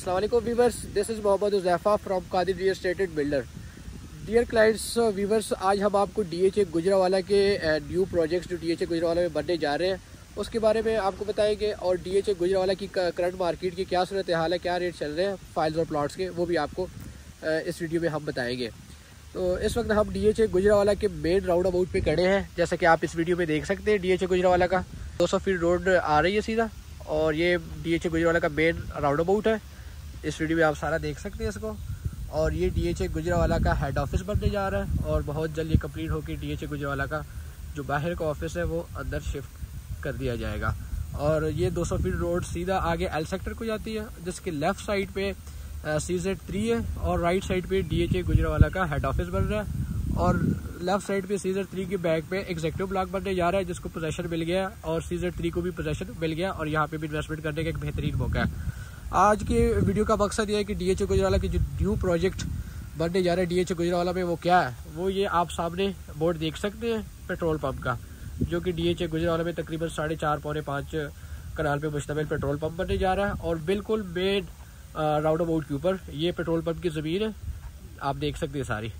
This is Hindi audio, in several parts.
अस्सलाम वालेकुम viewers, this is Mohammad Ujafa from Qadri real estate builder. Dear clients viewers, आज हम आपको DHA गुजरांवाला के न्यू प्रोजेक्ट्स जो DHA गुजरांवाला में बनने जा रहे हैं उसके बारे में आपको बताएंगे और DHA गुजरांवाला की करंट मार्केट की क्या सूरत हाल है, क्या रेट चल रहे हैं फाइल्स और प्लाट्स के, वो भी आपको इस वीडियो में हम बताएँगे। तो इस वक्त हम DHA गुजरांवाला के मेन राउंड अबाउट पर खड़े हैं, जैसा कि आप इस वीडियो में देख सकते हैं। DHA गुजरांवाला का 200 फीट रोड आ रही है सीधा, और ये DHA गुजरांवाला का मेन राउंड अबाउट है। इस वीडियो में आप सारा देख सकते हैं इसको। और ये DHA गुजरांवाला का हेड ऑफिस बनने जा रहा है और बहुत जल्द ये कंप्लीट होकर DHA गुजरांवाला का जो बाहर का ऑफिस है वो अंदर शिफ्ट कर दिया जाएगा। और ये 200 फीट रोड सीधा आगे L सेक्टर को जाती है, जिसके लेफ़्ट साइड पे CZ3 है और राइट साइड पे DHA गुजरांवाला का हेड ऑफिस बन रहा है। और लेफ़्ट साइड पर CZ3 के बैक पे एग्जीक्यूटिव ब्लॉक बनने जा रहा है, जिसको पोजेसन मिल गया और CZ3 को भी पोजेसन मिल गया, और यहाँ पर भी इन्वेस्टमेंट करने का एक बेहतरीन मौका है। आज के वीडियो का मकसद ये है कि DHA गुजरांवाला के जो न्यू प्रोजेक्ट बनने जा रहे हैं DHA गुजरांवाला में, वो क्या है वो ये आप सामने बोर्ड देख सकते हैं पेट्रोल पंप का, जो कि DHA गुजरांवाला में तकरीबन 4.5 पौने 5 कनाल पे मुश्तमिल पेट्रोल पंप बनने जा रहा है। और बिल्कुल मेन राउंड अबाउट के ऊपर ये पेट्रोल पम्प की ज़मीन है, आप देख सकते हैं सारी।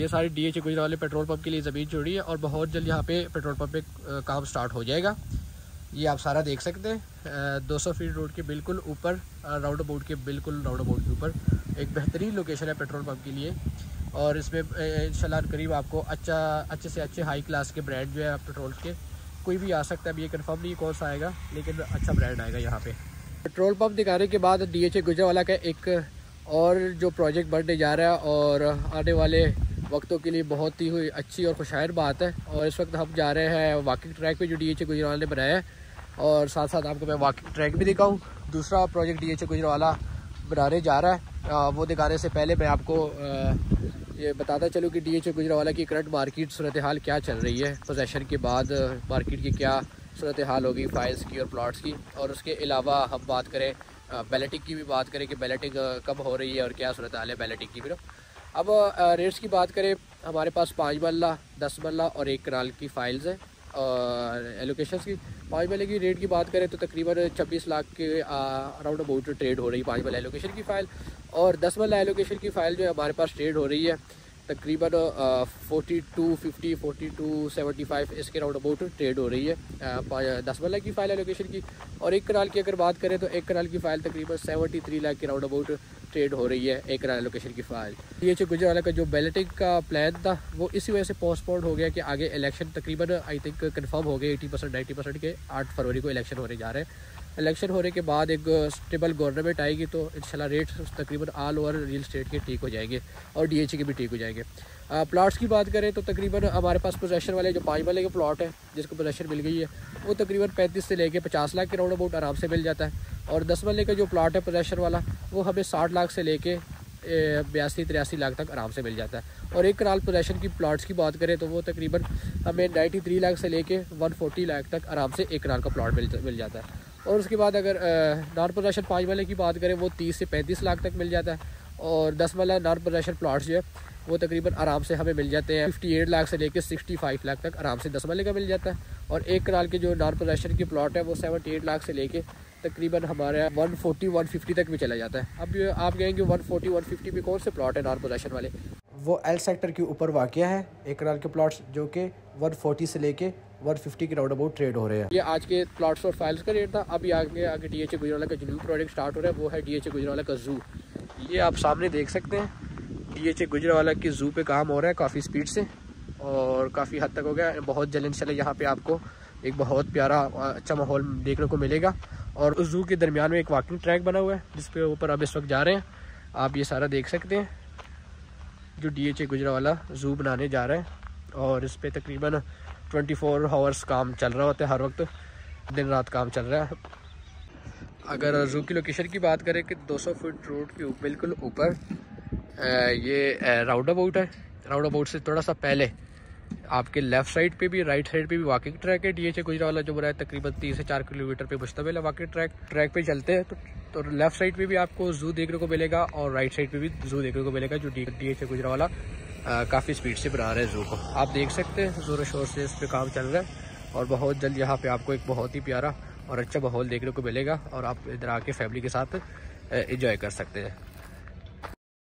ये सारी DHA गुजरांवाला पेट्रोल पम्प के लिए ज़मीन छोड़ी है और बहुत जल्द यहाँ पर पेट्रोल पम्प पर काम स्टार्ट हो जाएगा। ये आप सारा देख सकते हैं। 200 फीट रोड के बिल्कुल ऊपर राउंड अबाउट के ऊपर एक बेहतरीन लोकेशन है पेट्रोल पंप के लिए, और इसमें इंशाल्लाह करीब आपको अच्छे से अच्छे हाई क्लास के ब्रांड जो है पेट्रोल के, कोई भी आ सकता है। अभी ये कन्फर्म नहीं कौन सा आएगा, लेकिन अच्छा ब्रांड आएगा। यहाँ पे पेट्रोल पंप दिखाने के बाद DHA गुजरांवाला का एक और जो प्रोजेक्ट बनने जा रहा है और आने वाले वक्तों के लिए बहुत ही अच्छी और खुशहाल बात है। और इस वक्त हम जा रहे हैं वॉकिंग ट्रैक पे जो DHA गुजरांवाला ने बनाया है, और साथ साथ आपको मैं वॉकिंग ट्रैक भी दिखाऊँ। दूसरा प्रोजेक्ट DHA गुजरांवाला बनाने जा रहा है, वो दिखाने से पहले मैं आपको ये बताता चलूँ कि DHA गुजरांवाला की करंट मार्केट सूरत हाल क्या चल रही है, पोजेसन के बाद मार्केट की क्या सूरत हाल होगी फाइल्स की और प्लाट्स की। और उसके अलावा हम बात करें बैलेटिंग की भी बात करें कि बैलेटिंग कब हो रही है और क्या सूरत हाल है बैलेटिंग की भी। अब रेट्स की बात करें, हमारे पास 5 मरला, 10 मरला और 1 कनाल की फाइल्स हैं। और एलोकेशंस की 5 मरले की रेट की बात करें तो तकरीबन 26 लाख के अराउंड अबाउट ट्रेड हो रही है 5 मरला एलोकेशन की फ़ाइल, और 10 मरला एलोकेशन की फ़ाइल जो है हमारे पास ट्रेड हो रही है तकरीबन 4250, 4275 इसके राउंड अबाउट ट्रेड हो रही है 10 मरला की फ़ाइल एलोकेशन की। और 1 कनाल की अगर बात करें तो 1 कनाल की फ़ाइल तकरीबन 73 लाख के राउंड अबाउट ट्रेड हो रही है 1 कनाल एलोकेशन की फ़ाइल। DHA गुजरांवाला का जो बैलेटिंग का प्लान था वो इसी वजह से पोस्टपोन हो गया कि आगे इलेक्शन तकरीबन आई थिंक कन्फर्म हो गए 80% 90% के 8 फरवरी को इलेक्शन होने जा रहे हैं। इलेक्शन होने के बाद एक स्टेबल गवर्नमेंट आएगी तो इंशाल्लाह रेट तकरीबन ऑल ओवर रियल स्टेट के ठीक हो जाएंगे और DHA के भी ठीक हो जाएंगे। प्लाट्स की बात करें तो तकरीबन हमारे पास पोजेसन वाले जो 5 मरले के प्लाट है जिसको पोजेसन मिल गई है वो तकरीबन 35 से लेके 50 लाख के राउंड अबाउट आराम से मिल जाता है। और 10 मरले का जो प्लाट है पोजेसन वाला वो हमें 60 लाख से लेके 82-83 लाख तक आराम से मिल जाता है। और 1 कनाल पोजेसन की प्लाट्स की बात करें तो वो तकरीबन हमें 93 लाख से लेके 140 लाख तक आराम से 1 कनाल का प्लाट मिल जाता है। और उसके बाद अगर नॉन पोजेसन 5 मरले की बात करें वो 30 से 35 लाख तक मिल जाता है। और 10 मरला नॉन पोजेसन प्लाट्स जो है वो तकरीबन आराम से हमें मिल जाते हैं 58 लाख से लेकर 65 लाख तक आराम से 10 मरले का मिल जाता है। और 1 कनाल के जो नॉन पोजेसन के प्लाट है वो 78 लाख से लेके तकरीबन हमारे 140-150 तक भी चला जाता है। अब आप कहेंगे 140-150 में कौन से प्लाट है नॉन पोजेसन वाले, वो L सेक्टर के ऊपर वाक़िया है 1 कनाल के प्लाट्स जो कि 140 से लेके 150 के राउंड अबाउट ट्रेड हो रहे हैं। ये आज के प्लाट्स और फाइल्स का रेट था। अभी आगे आगे DHA गुजरांवाला का जो न्यू प्रोजेक्ट स्टार्ट हो रहा है वो है DHA गुजरांवाला का ज़ू। ये आप सामने देख सकते हैं DHA गुजरांवाला के ज़ू पे काम हो रहा है काफ़ी स्पीड से और काफ़ी हद तक हो गया। बहुत जल्द इंशाल्लाह यहाँ पे आपको एक बहुत प्यारा अच्छा माहौल देखने को मिलेगा। और उस ज़ू के दरमियान में एक वॉकिंग ट्रैक बना हुआ है जिसके ऊपर आप इस वक्त जा रहे हैं। आप ये सारा देख सकते हैं जो DHA गुजरांवाला ज़ू बनाने जा रहा है, और इस पर तकरीबन 24 आवर्स काम चल रहा होता है, हर वक्त दिन रात काम चल रहा है। अगर ज़ू की लोकेशन की बात करें कि 200 फीट रोड के बिल्कुल ऊपर ये राउंड अबाउट है। राउंड अबाउट से थोड़ा सा पहले आपके लेफ़्ट साइड पे भी राइट साइड पे भी वॉकिंग ट्रैक है DHA गुजरांवाला जो बुरा है तकरीबन 3 से 4 किलोमीटर पे मुश्तमिल है वॉकिंग ट्रैक पे चलते हैं तो लेफ़्ट साइड पे भी आपको ज़ू देखने को मिलेगा और राइट साइड पे भी ज़ू देखने को मिलेगा जो DHA गुजरांवाला काफ़ी स्पीड से बना रहे हैं ज़ू को। आप देख सकते हैं ज़ोर शोर से इस पर काम चल रहा है और बहुत जल्द यहाँ पे आपको एक बहुत ही प्यारा और अच्छा माहौल देखने को मिलेगा और आप इधर आके फैमिली के साथ एंजॉय कर सकते हैं।